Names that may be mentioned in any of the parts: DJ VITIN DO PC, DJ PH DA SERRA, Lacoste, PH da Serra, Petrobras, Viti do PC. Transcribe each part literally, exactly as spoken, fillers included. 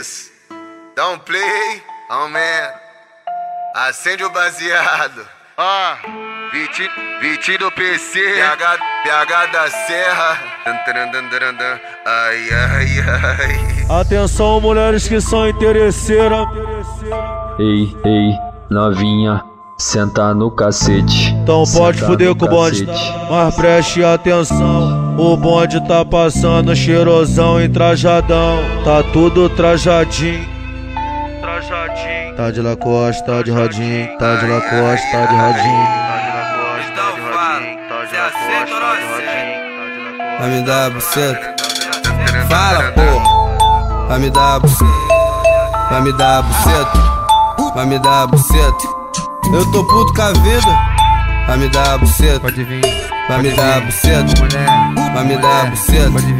Isso. Dá um play, aumenta. Acende o baseado. Ah, Viti, Viti do P C. P H, P H da Serra. Ai, ai, ai. Atenção, mulheres que são interesseiras. Ei, ei, novinha. Sentar no cacete. Então pode fuder com o bonde, mas preste atenção. O bonde tá passando cheirosão e trajadão. Tá tudo trajadinho. Trajadinho. Tá de Lacoste, tá de radinho. Tá de Lacoste, tá de radinho. Tá de Lacoste, tá de radinho. Tá de Lacoste, tá de radinho. Vai me dar a buceta. Fala, porra. Vai me dar a buceta. Vai me dar a buceta. Vai me dar a buceta. Eu tô puto com a vida. Vai me dar a buceta. Pode vir. Vai me dar a buceta. Vai me dar a buceta. Pode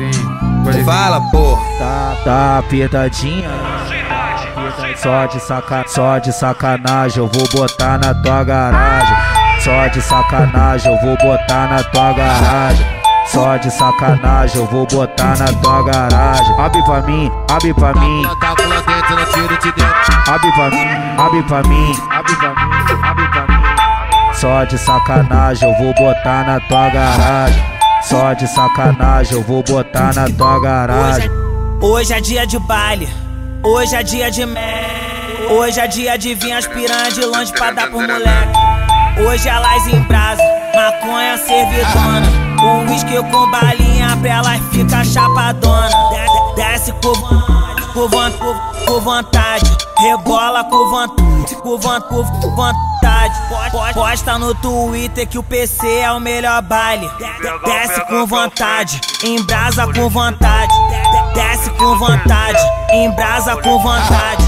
vir. Fala, porra. Tá, tá apertadinha. Só de saca, só de sacanagem eu vou botar na tua garagem. Só de sacanagem eu vou botar na tua garagem. Só de sacanagem eu vou botar na tua garagem. Abre pra mim, abre pra mim. Tá com a dentro, não tiro de dentro. Abre pra mim, abre pra mim, abre pra mim. Só de sacanagem eu vou botar na tua garagem. Só de sacanagem eu vou botar na tua garagem. Hoje é dia de baile, hoje é dia de merda. Hoje é dia de vir aspirando de longe pra dar pro moleque. Hoje elas em brasa, maconha servidona. O whisky com balinha pra elas ficar chapadona. Desce com vontade, rebola com vontade, com vontade. Posta no Twitter que o P C é o melhor baile. Desce com vontade, embrasa com vontade. Desce com vontade, embrasa com vontade.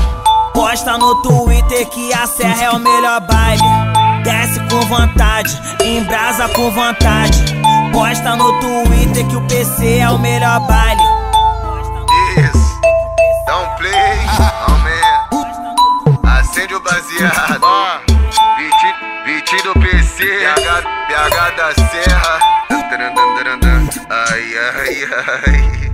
Posta no Twitter que a Serra é o melhor baile. Desce com vontade, embrasa com vontade. Posta no Twitter que o P C é o melhor baile. Isso, dá um play, aumenta. Acende o baseado. Viti do P C, P H, P H da Serra. Ai, ai, ai.